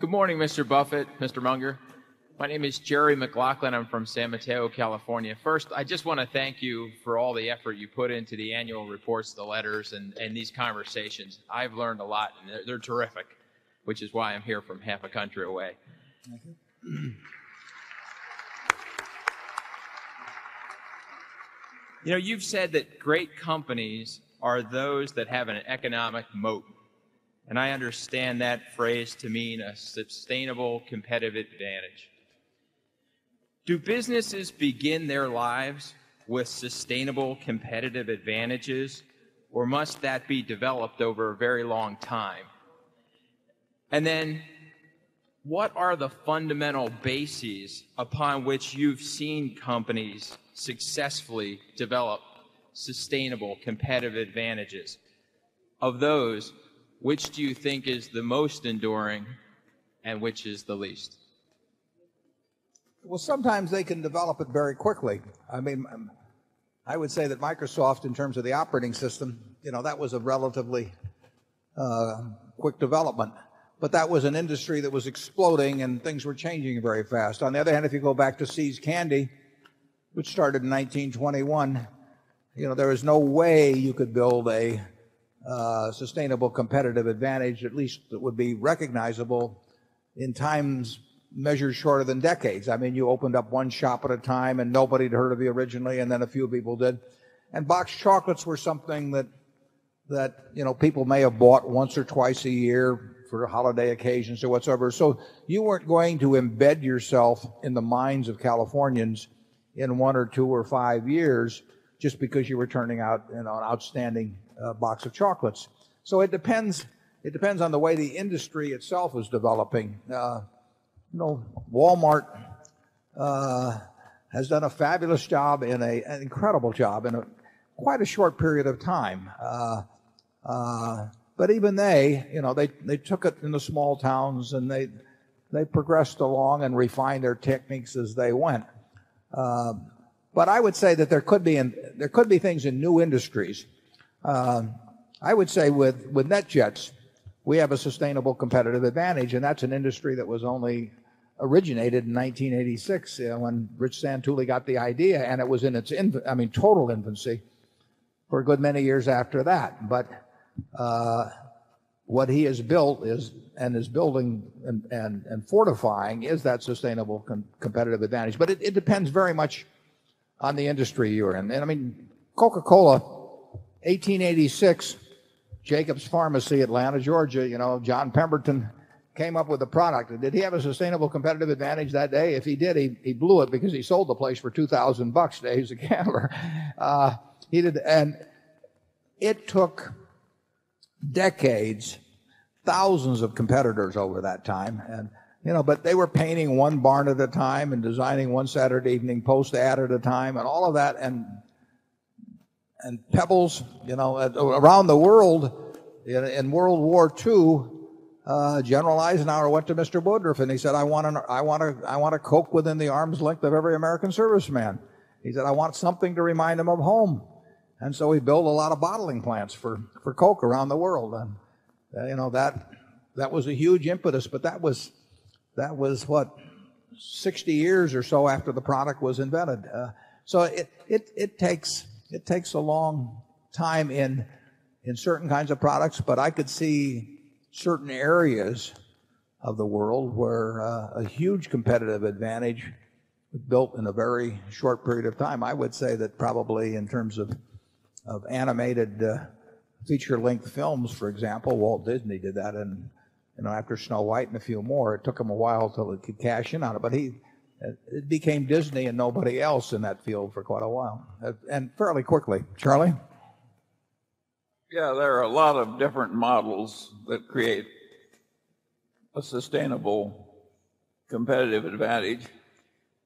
Good morning, Mr. Buffett, Mr. Munger. My name is Jerry McLaughlin. I'm from San Mateo, California. First, I just want to thank you for all the effort you put into the annual reports, the letters, and these conversations. I've learned a lot, and they're terrific, which is why I'm here from half a country away. Thank you. You know, you've said that great companies are those that have an economic moat. And I understand that phrase to mean a sustainable competitive advantage. Do businesses begin their lives with sustainable competitive advantages, or must that be developed over a very long time? And then, what are the fundamental bases upon which you've seen companies successfully develop sustainable competitive advantages? Of those, which do you think is the most enduring and which is the least? Well, sometimes they can develop it very quickly. I mean, I would say that Microsoft, in terms of the operating system, you know, that was a relatively quick development. But that was an industry that was exploding and things were changing very fast. On the other hand, if you go back to See's Candy, which started in 1921, you know, there is no way you could build a sustainable competitive advantage, at least that would be recognizable in times measured shorter than decades. I mean, you opened up one shop at a time and nobody had heard of you originally, and then a few people did. And boxed chocolates were something that you know, people may have bought once or twice a year for holiday occasions or whatsoever. So you weren't going to embed yourself in the minds of Californians in 1 or 2 or 5 years just because you were turning out, you know, an outstanding box of chocolates. So it depends on the way the industry itself is developing. You know, Walmart has done a fabulous job, an incredible job in quite a short period of time. But even they, you know, they took it in the small towns and they progressed along and refined their techniques as they went. But I would say that there could be things in new industries. I would say with NetJets, we have a sustainable competitive advantage, and that's an industry that was only originated in 1986 when Rich Santulli got the idea, and it was in its total infancy for a good many years after that. But what he has built is building and fortifying is that sustainable competitive advantage. But it depends very much on the industry you're in. And I mean, Coca-Cola, 1886, Jacobs Pharmacy, Atlanta, Georgia, you know, John Pemberton came up with the product. Did he have a sustainable competitive advantage that day? If he did, he blew it because he sold the place for $2,000 today. He's a gambler. He did, and it took decades, thousands of competitors over that time, and you know, but they were painting one barn at a time and designing one Saturday Evening Post ad at a time, and all of that, and pebbles, you know, around the world. In World War II, General Eisenhower went to Mr. Woodruff and he said, "I want a Coke within the arm's length of every American serviceman." He said, "I want something to remind him of home," and so he built a lot of bottling plants for Coke around the world, and you know that was a huge impetus. But that was what 60 years or so after the product was invented. So it takes a long time in certain kinds of products, but I could see certain areas of the world where a huge competitive advantage was built in a very short period of time. I would say that probably in terms of animated feature-length films, for example, Walt Disney did that, and you know, after Snow White and a few more, it took him a while till it could cash in on it, but it became Disney and nobody else in that field for quite a while, and fairly quickly. Charlie? Yeah, there are a lot of different models that create a sustainable competitive advantage,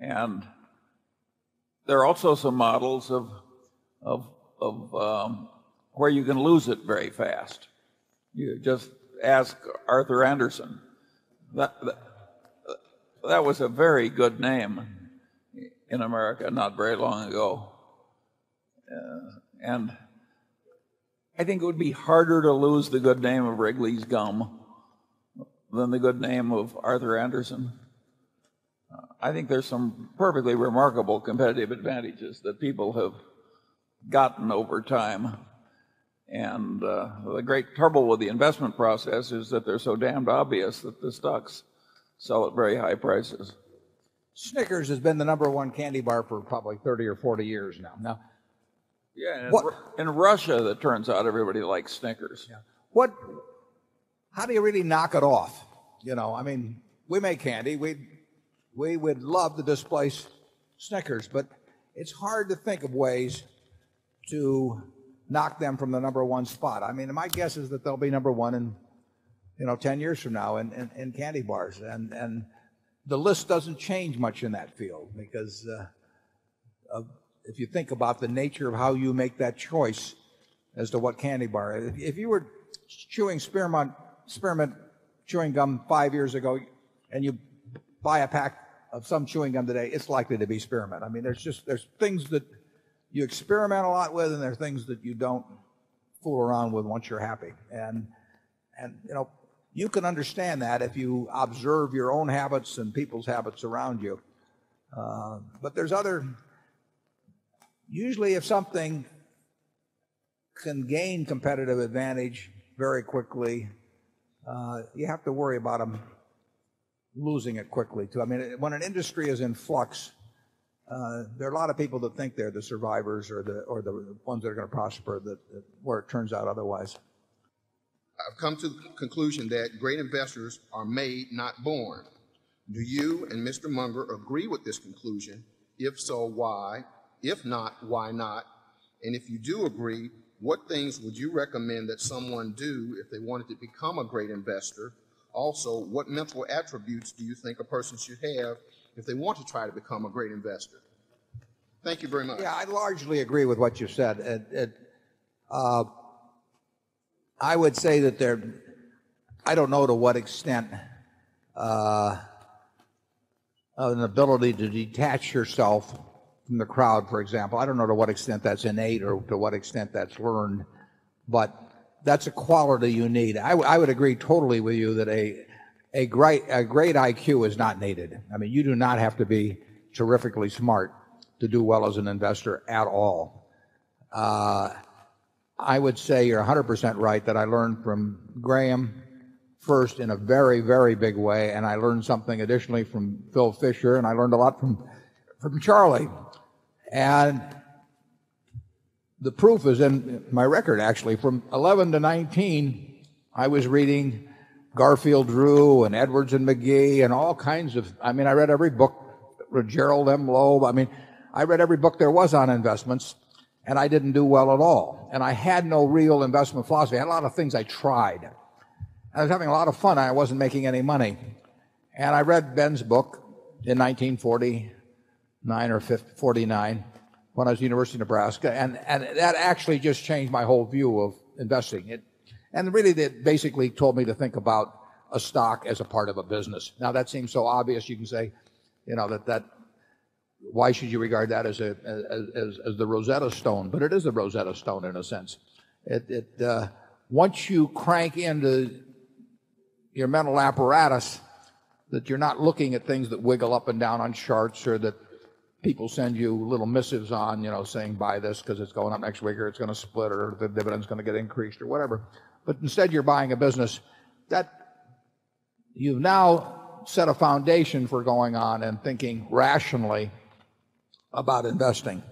and there are also some models of where you can lose it very fast. You just ask Arthur Andersen. That was a very good name in America not very long ago. And I think it would be harder to lose the good name of Wrigley's Gum than the good name of Arthur Andersen. I think there's some perfectly remarkable competitive advantages that people have gotten over time. And the great trouble with the investment process is that they're so damned obvious that the stocks sell at very high prices. Snickers has been the #1 candy bar for probably 30 or 40 years now. Yeah, in Russia, it turns out everybody likes Snickers. Yeah. How do you really knock it off? You know, I mean, we make candy. We would love to displace Snickers, but it's hard to think of ways to knock them from the #1 spot. I mean, my guess is that they'll be #1 in, 10 years from now in candy bars. And the list doesn't change much in that field because if you think about the nature of how you make that choice as to what candy bar. If you were chewing spearmint chewing gum 5 years ago and you buy a pack of some chewing gum today, it's likely to be spearmint. I mean, there's things that you experiment a lot with, and there are things that you don't fool around with once you're happy. And you can understand that if you observe your own habits and people's habits around you. But there's other... Usually if something can gain competitive advantage very quickly, you have to worry about them losing it quickly, too. I mean, when an industry is in flux, there are a lot of people that think they're the survivors or the ones that are going to prosper where it turns out otherwise. I've come to the conclusion that great investors are made, not born. Do you and Mr. Munger agree with this conclusion? If so, why? If not, why not? And if you do agree, what things would you recommend that someone do if they wanted to become a great investor? Also, what mental attributes do you think a person should have if they want to try to become a great investor? Thank you very much. Yeah, I largely agree with what you said. I would say that I don't know to what extent an ability to detach yourself from the crowd, for example. I don't know to what extent that's innate or to what extent that's learned, but that's a quality you need. I would agree totally with you that a great IQ is not needed. I mean, you do not have to be terrifically smart to do well as an investor at all. I would say you're 100% right that I learned from Graham first in a very, very big way, and I learned something additionally from Phil Fisher, and I learned a lot from Charlie. And the proof is in my record, actually. From 11 to 19, I was reading Garfield Drew and Edwards and McGee and all kinds of, I mean, I read every book, Gerald M. Loeb. I mean, I read every book there was on investments, and I didn't do well at all. And I had no real investment philosophy. I had a lot of things I tried. I was having a lot of fun. I wasn't making any money. And I read Ben's book in 1949 when I was at the University of Nebraska, and that actually just changed my whole view of investing. And really, that basically told me to think about a stock as a part of a business. Now, that seems so obvious. You can say, why should you regard that as the Rosetta Stone? But it is the Rosetta Stone in a sense. Once you crank into your mental apparatus that you're not looking at things that wiggle up and down on charts or that people send you little missives on, saying buy this because it's going up next week or it's going to split or the dividend's going to get increased or whatever. But instead you're buying a business that you've now set a foundation for going on and thinking rationally about investing.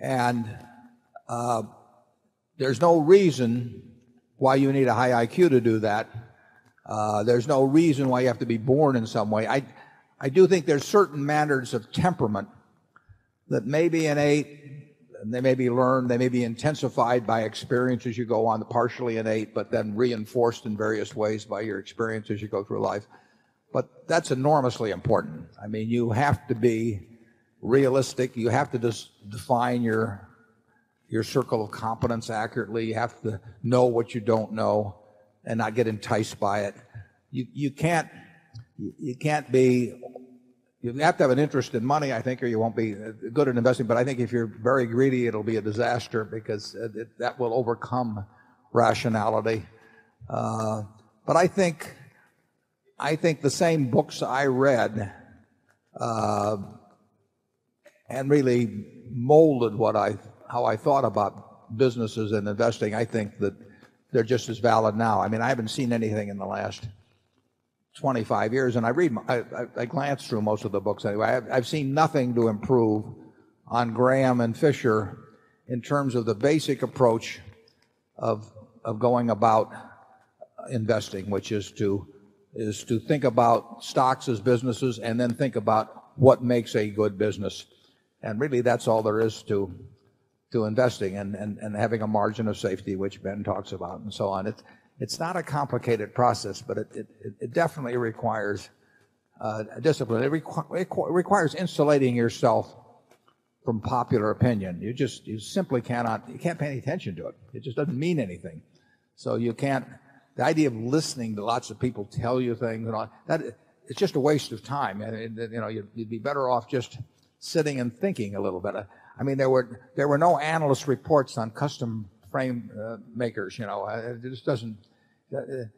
And there's no reason why you need a high IQ to do that. There's no reason why you have to be born in some way. I do think there's certain manners of temperament that may be innate, and they may be learned, they may be intensified by experience as you go on, partially innate, but then reinforced in various ways by your experience as you go through life. But that's enormously important. I mean, you have to be realistic. You have to just define your circle of competence accurately. You have to know what you don't know and not get enticed by it. You have to have an interest in money, I think, or you won't be good at investing. But I think if you're very greedy, it'll be a disaster because that will overcome rationality. But I think I think the same books I read and really molded how I thought about businesses and investing, I think that they're just as valid now. I mean, I haven't seen anything in the last 25 years, and I read, I glance through most of the books anyway. I've seen nothing to improve on Graham and Fisher in terms of the basic approach of going about investing, which is to think about stocks as businesses and then think about what makes a good business. And really that's all there is to investing and having a margin of safety, which Ben talks about and so on. It's not a complicated process, but it definitely requires discipline. It requires insulating yourself from popular opinion. You can't pay any attention to it. It just doesn't mean anything. So the idea of listening to lots of people tell you things and all that, it's just a waste of time. You'd be better off just sitting and thinking a little bit. I mean, there were no analyst reports on custom frame makers. It just doesn't,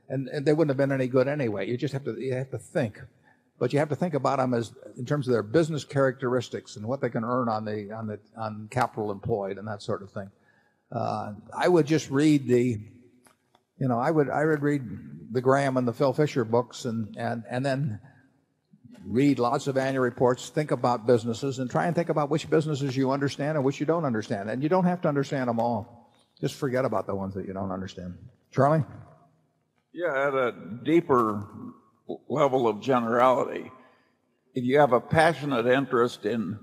and they wouldn't have been any good anyway. You have to think, but you have to think about them in terms of their business characteristics and what they can earn on capital employed and that sort of thing. I would just read I would read the Graham and the Phil Fisher books and then read lots of annual reports, think about businesses, and try and think about which businesses you understand and which you don't understand. And you don't have to understand them all. Just forget about the ones that you don't understand. Charlie? Yeah, at a deeper level of generality, if you have a passionate interest in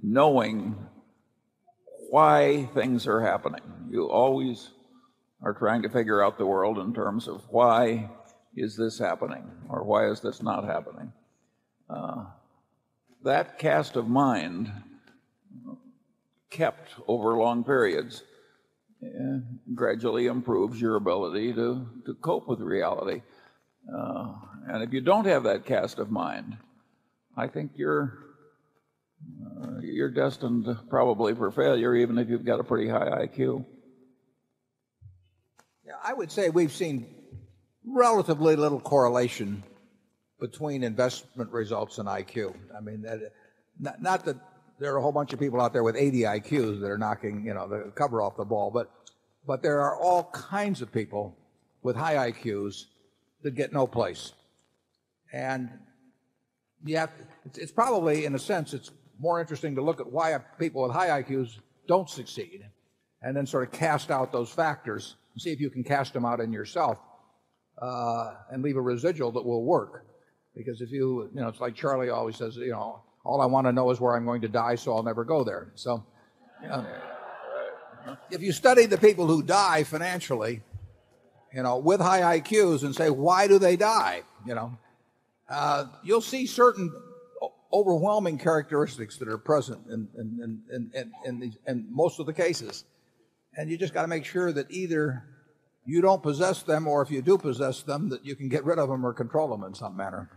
knowing why things are happening, you always are trying to figure out the world in terms of why is this happening or why is this not happening. That cast of mind kept over long periods gradually improves your ability to cope with reality. And if you don't have that cast of mind, I think you're destined probably for failure, even if you've got a pretty high IQ. Yeah, I would say we've seen relatively little correlation between investment results and IQ. I mean, not that there are a whole bunch of people out there with 80 IQs that are knocking, the cover off the ball, but there are all kinds of people with high IQs that get no place. And it's probably, in a sense, it's more interesting to look at why people with high IQs don't succeed and then sort of cast out those factors and see if you can cast them out in yourself. And leave a residual that will work. Because if it's like Charlie always says, all I want to know is where I'm going to die, so I'll never go there. So if you study the people who die financially, with high IQs and say, why do they die? You'll see certain overwhelming characteristics that are present in most of the cases. And you just got to make sure that either you don't possess them, or if you do possess them, that you can get rid of them or control them in some manner.